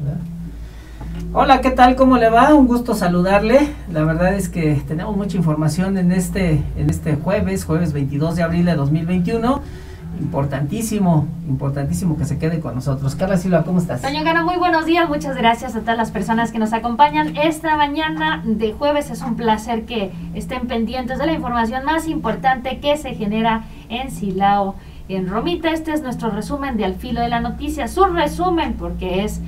¿verdad? Hola, ¿qué tal? ¿Cómo le va? Un gusto saludarle. La verdad es que tenemos mucha información en este jueves 22 de abril de 2021. Importantísimo que se quede con nosotros. Carla Silva, ¿cómo estás? Toño Cano, muy buenos días, muchas gracias a todas las personas que nos acompañan esta mañana de jueves. Es un placer que estén pendientes de la información más importante que se genera en Silao, en Romita. Este es nuestro resumen de Al Filo de la Noticia, su resumen, porque es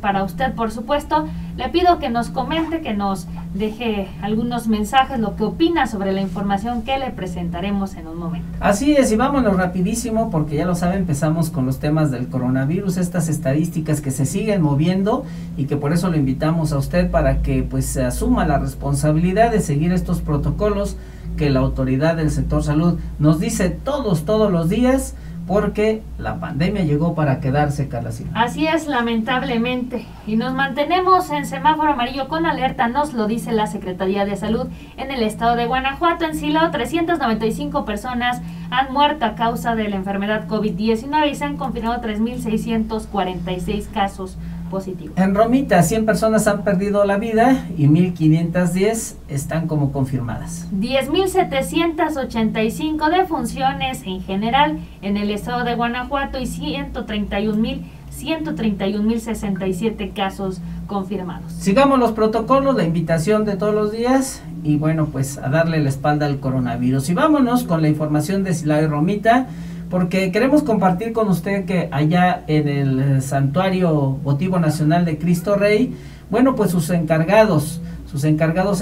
para usted, por supuesto. Le pido que nos comente, que nos deje algunos mensajes, lo que opina sobre la información que le presentaremos en un momento. Así es, y vámonos rapidísimo, porque ya lo sabe, empezamos con los temas del coronavirus, estas estadísticas que se siguen moviendo y que por eso lo invitamos a usted para que pues se asuma la responsabilidad de seguir estos protocolos que la autoridad del sector salud nos dice todos los días, porque la pandemia llegó para quedarse, Carla Silva. Así es, lamentablemente. Y nos mantenemos en semáforo amarillo con alerta, nos lo dice la Secretaría de Salud en el estado de Guanajuato. En Silao, 395 personas han muerto a causa de la enfermedad COVID 19 y se han confirmado 3.646 casos positivos. En Romita, 100 personas han perdido la vida y 1.510 están como confirmadas. 10.785 defunciones en general en el estado de Guanajuato y 131.067 casos confirmados. Sigamos los protocolos, la invitación de todos los días y bueno, pues a darle la espalda al coronavirus. Y vámonos con la información de Silao y Romita, porque queremos compartir con usted que allá en el Santuario Votivo Nacional de Cristo Rey, bueno, pues sus encargados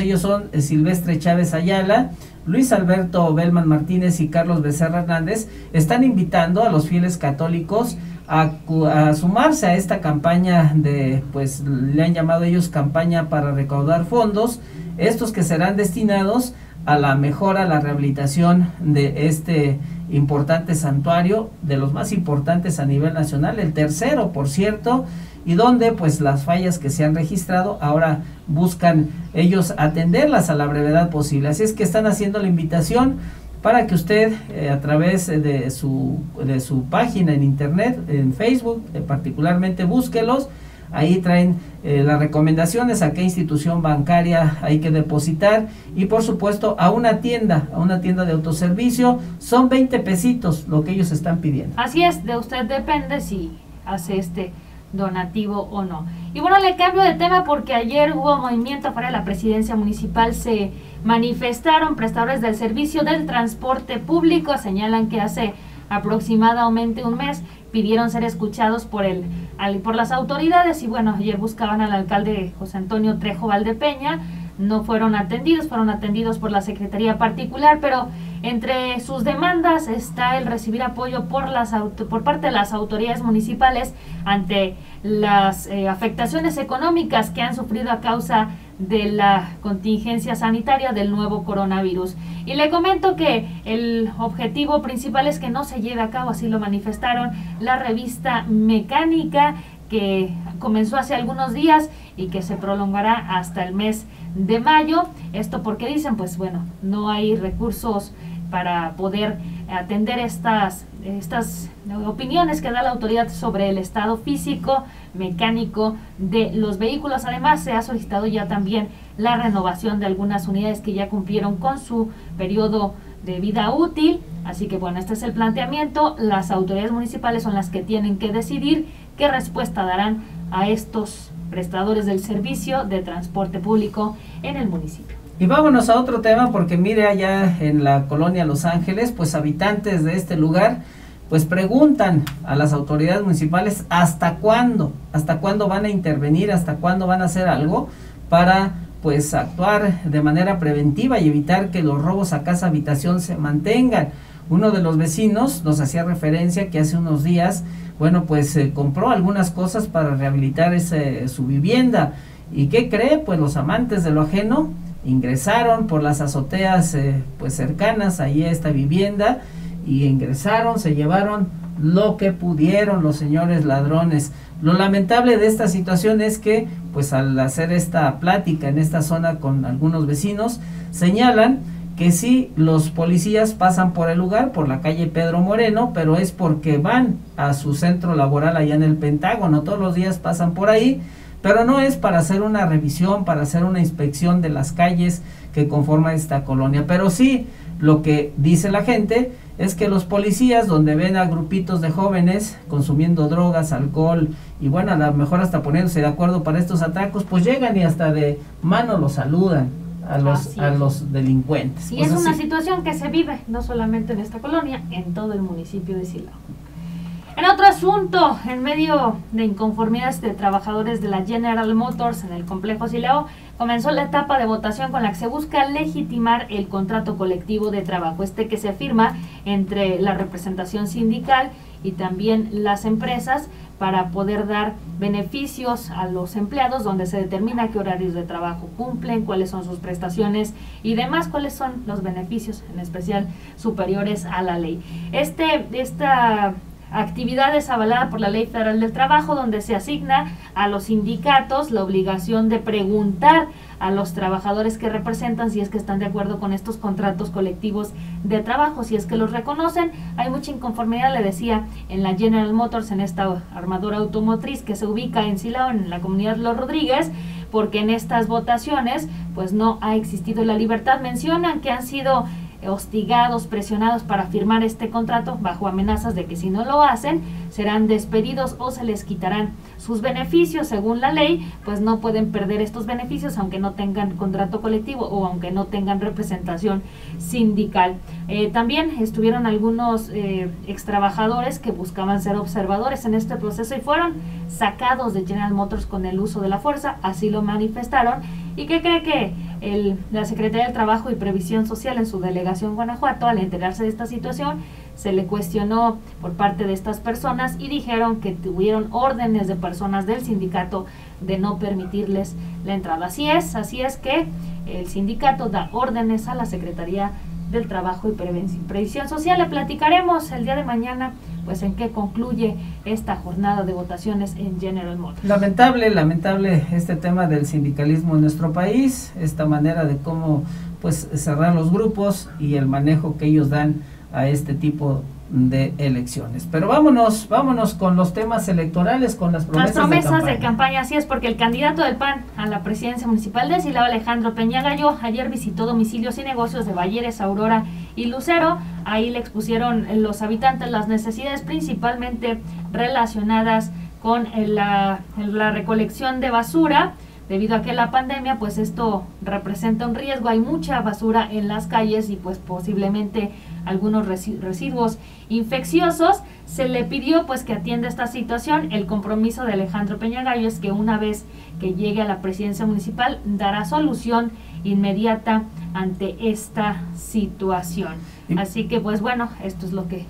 ellos son Silvestre Chávez Ayala, Luis Alberto Belman Martínez y Carlos Becerra Hernández, están invitando a los fieles católicos a sumarse a esta campaña de, pues le han llamado ellos campaña para recaudar fondos, estos que serán destinados a la mejora, a la rehabilitación de este importante santuario, de los más importantes a nivel nacional, el tercero por cierto, y donde pues las fallas que se han registrado ahora buscan ellos atenderlas a la brevedad posible. Así es que están haciendo la invitación para que usted a través de su página en internet, en Facebook particularmente, búsquelos. Ahí traen las recomendaciones a qué institución bancaria hay que depositar y por supuesto a una tienda de autoservicio. Son 20 pesitos lo que ellos están pidiendo. Así es, de usted depende si hace este donativo o no. Y bueno, le cambio de tema porque ayer hubo movimiento fuera de la presidencia municipal, se manifestaron prestadores del servicio del transporte público, señalan que hace aproximadamente un mes pidieron ser escuchados por las autoridades y bueno, ayer buscaban al alcalde José Antonio Trejo Valdepeña, no fueron atendidos por la Secretaría Particular, pero entre sus demandas está el recibir apoyo por parte de las autoridades municipales ante las afectaciones económicas que han sufrido a causa de la contingencia sanitaria del nuevo coronavirus. Y le comento que el objetivo principal es que no se lleve a cabo, así lo manifestaron, la revista mecánica que comenzó hace algunos días y que se prolongará hasta el mes de mayo. Esto porque dicen, pues bueno, no hay recursos para poder atender estas opiniones que da la autoridad sobre el estado físico, mecánico de los vehículos. Además, se ha solicitado ya también la renovación de algunas unidades que ya cumplieron con su periodo de vida útil. Así que bueno, este es el planteamiento. Las autoridades municipales son las que tienen que decidir qué respuesta darán a estos prestadores del servicio de transporte público en el municipio. Y vámonos a otro tema, porque mire, allá en la colonia Los Ángeles, pues habitantes de este lugar, pues preguntan a las autoridades municipales hasta cuándo van a intervenir, hasta cuándo van a hacer algo para pues actuar de manera preventiva y evitar que los robos a casa habitación se mantengan. Uno de los vecinos nos hacía referencia que hace unos días, bueno, pues compró algunas cosas para rehabilitar su vivienda. ¿Y qué cree? Pues los amantes de lo ajeno ingresaron por las azoteas pues cercanas ahí a esta vivienda y ingresaron, se llevaron lo que pudieron los señores ladrones. Lo lamentable de esta situación es que pues al hacer esta plática en esta zona con algunos vecinos, señalan que sí, los policías pasan por el lugar, por la calle Pedro Moreno, pero es porque van a su centro laboral allá en el Pentágono, todos los días pasan por ahí, pero no es para hacer una revisión, para hacer una inspección de las calles que conforman esta colonia. Pero sí, lo que dice la gente es que los policías, donde ven a grupitos de jóvenes consumiendo drogas, alcohol y bueno, a lo mejor hasta poniéndose de acuerdo para estos atracos, pues llegan y hasta de mano los saludan a los delincuentes. Y pues es una situación que se vive no solamente en esta colonia, en todo el municipio de Silao. En otro asunto, en medio de inconformidades de trabajadores de la General Motors en el complejo Silao, comenzó la etapa de votación con la que se busca legitimar el contrato colectivo de trabajo, este que se firma entre la representación sindical y también las empresas para poder dar beneficios a los empleados, donde se determina qué horarios de trabajo cumplen, cuáles son sus prestaciones y demás, cuáles son los beneficios, en especial superiores a la ley. Esta actividades avaladas por la Ley Federal del Trabajo, donde se asigna a los sindicatos la obligación de preguntar a los trabajadores que representan si es que están de acuerdo con estos contratos colectivos de trabajo, si es que los reconocen. Hay mucha inconformidad, le decía, en la General Motors, en esta armadora automotriz que se ubica en Silao, en la comunidad Los Rodríguez, porque en estas votaciones pues no ha existido la libertad. Mencionan que han sido hostigados, presionados para firmar este contrato bajo amenazas de que si no lo hacen serán despedidos o se les quitarán sus beneficios. Según la ley, pues no pueden perder estos beneficios aunque no tengan contrato colectivo o aunque no tengan representación sindical. También estuvieron algunos extrabajadores que buscaban ser observadores en este proceso y fueron sacados de General Motors con el uso de la fuerza, así lo manifestaron. ¿Y qué cree que la Secretaría del Trabajo y Previsión Social en su delegación Guanajuato, al enterarse de esta situación, se le cuestionó por parte de estas personas y dijeron que tuvieron órdenes de personas del sindicato de no permitirles la entrada? Así es que el sindicato da órdenes a la Secretaría del Trabajo y Previsión Social. Le platicaremos el día de mañana pues en qué concluye esta jornada de votaciones en General Motors. Lamentable este tema del sindicalismo en nuestro país, esta manera de cómo pues cerrar los grupos y el manejo que ellos dan a este tipo de elecciones. Pero vámonos con los temas electorales, con las promesas de campaña. Así es, porque el candidato del PAN a la presidencia municipal de Silao, Alejandro Peña Gallo, ayer visitó domicilios y negocios de Valleres, Aurora y Lucero. Ahí le expusieron los habitantes las necesidades principalmente relacionadas con la recolección de basura. Debido a que la pandemia, pues esto representa un riesgo, hay mucha basura en las calles y pues posiblemente algunos residuos infecciosos. Se le pidió pues que atienda esta situación. El compromiso de Alejandro Peña Gallo es que una vez que llegue a la presidencia municipal dará solución inmediata ante esta situación. Así que pues bueno, esto es lo que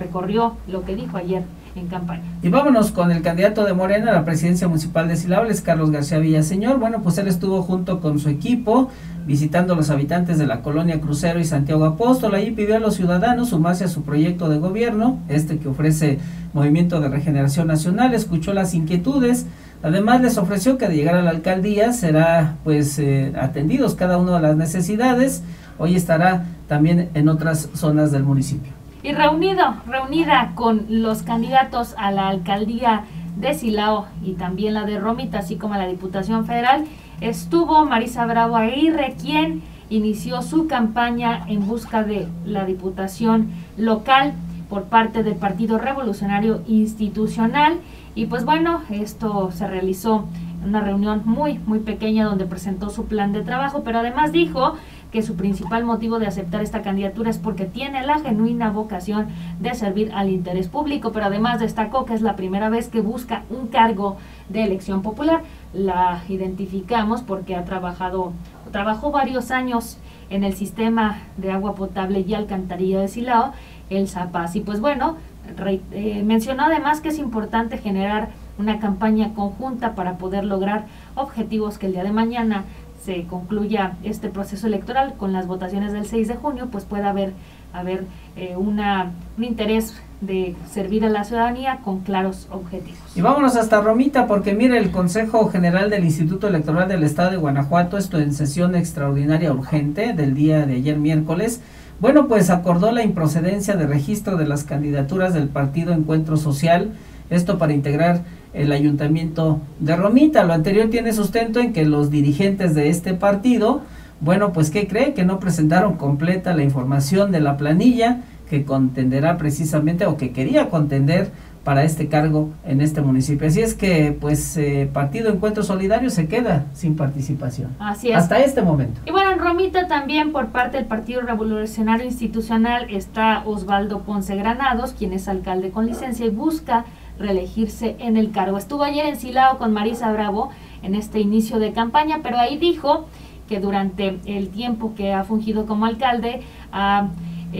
recorrió, lo que dijo ayer en campaña. Y vámonos con el candidato de Morena a la presidencia municipal de Silao, Carlos García Villaseñor. Bueno, pues él estuvo junto con su equipo visitando a los habitantes de la colonia Crucero y Santiago Apóstol. Ahí pidió a los ciudadanos sumarse a su proyecto de gobierno, este que ofrece Movimiento de Regeneración Nacional. Escuchó las inquietudes, además les ofreció que de llegar a la alcaldía será pues atendidos cada uno de las necesidades. Hoy estará también en otras zonas del municipio. Y reunida con los candidatos a la alcaldía de Silao y también la de Romita, así como a la Diputación Federal, estuvo Marisa Bravo Aguirre, quien inició su campaña en busca de la Diputación local por parte del Partido Revolucionario Institucional. Y pues bueno, esto se realizó en una reunión muy pequeña donde presentó su plan de trabajo, pero además dijo que su principal motivo de aceptar esta candidatura es porque tiene la genuina vocación de servir al interés público, pero además destacó que es la primera vez que busca un cargo de elección popular. La identificamos porque trabajó varios años en el sistema de agua potable y alcantarillado de Silao, el SAPAS. Y pues bueno, mencionó además que es importante generar una campaña conjunta para poder lograr objetivos que el día de mañana se concluya este proceso electoral con las votaciones del 6 de junio, pues pueda haber un interés de servir a la ciudadanía con claros objetivos. Y vámonos hasta Romita, porque mire, el Consejo General del Instituto Electoral del Estado de Guanajuato, esto en sesión extraordinaria urgente del día de ayer miércoles, bueno, pues acordó la improcedencia de registro de las candidaturas del Partido Encuentro Social, esto para integrar el ayuntamiento de Romita. Lo anterior tiene sustento en que los dirigentes de este partido, bueno, pues ¿qué cree? Que no presentaron completa la información de la planilla que contenderá precisamente, o que quería contender para este cargo en este municipio. Así es que, pues, Partido Encuentro Solidario se queda sin participación. Así es. Hasta este momento. Y bueno, en Romita también, por parte del Partido Revolucionario Institucional, está Osvaldo Ponce Granados, quien es alcalde con licencia y busca reelegirse en el cargo. Estuvo ayer en Silao con Marisa Bravo en este inicio de campaña, pero ahí dijo que durante el tiempo que ha fungido como alcalde ha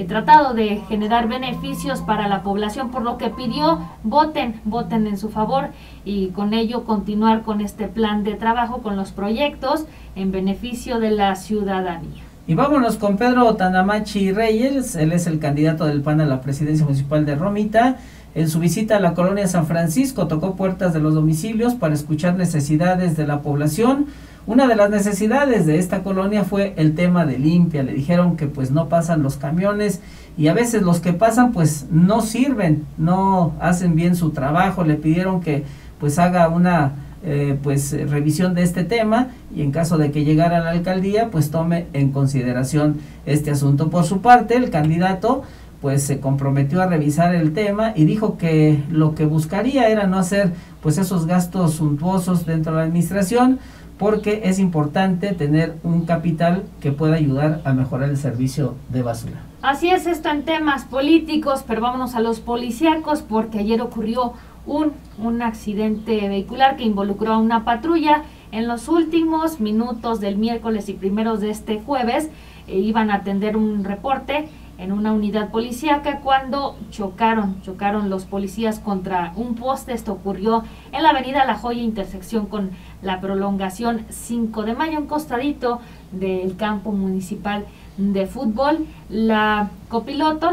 tratado de generar beneficios para la población, por lo que pidió voten en su favor y con ello continuar con este plan de trabajo, con los proyectos en beneficio de la ciudadanía. Y vámonos con Pedro Tanamachi Reyes, él es el candidato del PAN a la presidencia municipal de Romita. En su visita a la colonia San Francisco tocó puertas de los domicilios para escuchar necesidades de la población. Una de las necesidades de esta colonia fue el tema de limpia. Le dijeron que pues no pasan los camiones y a veces los que pasan pues no sirven, no hacen bien su trabajo. Le pidieron que pues haga una revisión de este tema y en caso de que llegara a la alcaldía pues tome en consideración este asunto. Por su parte, el candidato pues se comprometió a revisar el tema y dijo que lo que buscaría era no hacer pues esos gastos suntuosos dentro de la administración, porque es importante tener un capital que pueda ayudar a mejorar el servicio de basura. Así es, esto en temas políticos, pero vámonos a los policíacos, porque ayer ocurrió un accidente vehicular que involucró a una patrulla. En los últimos minutos del miércoles y primeros de este jueves iban a atender un reporte en una unidad policíaca cuando chocaron los policías contra un poste. Esto ocurrió en la avenida La Joya, intersección con la prolongación 5 de mayo, en costadito del campo municipal de fútbol. El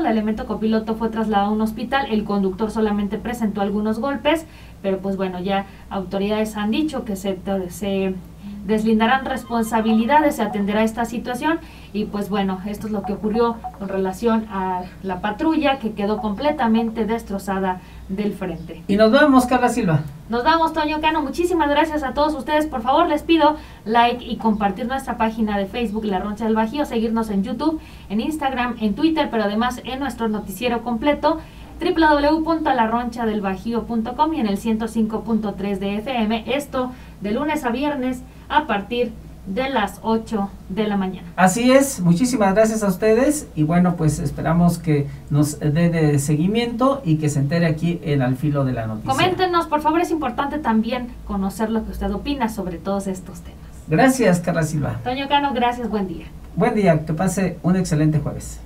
elemento copiloto fue trasladado a un hospital, el conductor solamente presentó algunos golpes, pero pues bueno, ya autoridades han dicho que se deslindarán responsabilidades, se atenderá esta situación. Y pues bueno, esto es lo que ocurrió con relación a la patrulla, que quedó completamente destrozada del frente. Y nos vemos, Carla Silva. Nos vamos, Toño Cano. Muchísimas gracias a todos ustedes. Por favor, les pido like y compartir nuestra página de Facebook, La Roncha del Bajío, seguirnos en YouTube, en Instagram, en Twitter, pero además en nuestro noticiero completo, www.laronchadelbajío.com, y en el 105.3 de FM, esto de lunes a viernes a partir de las 8 de la mañana. Así es, muchísimas gracias a ustedes y bueno, pues esperamos que nos dé de seguimiento y que se entere aquí en Al Filo de la Noticia. Coméntenos, por favor, es importante también conocer lo que usted opina sobre todos estos temas. Gracias, Carla Silva. Toño Cano, gracias, buen día. Buen día, que pase un excelente jueves.